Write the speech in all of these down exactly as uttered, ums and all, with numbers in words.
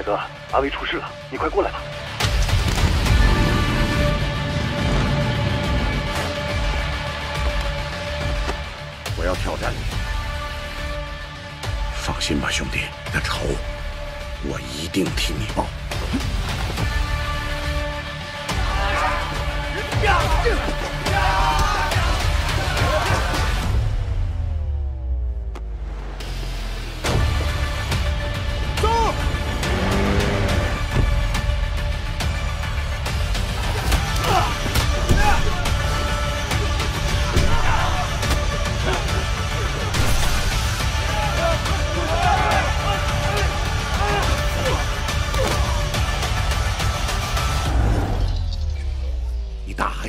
海哥，阿威出事了，你快过来吧。我要挑战你。放心吧，兄弟，你的仇，我一定替你报。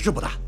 是不大。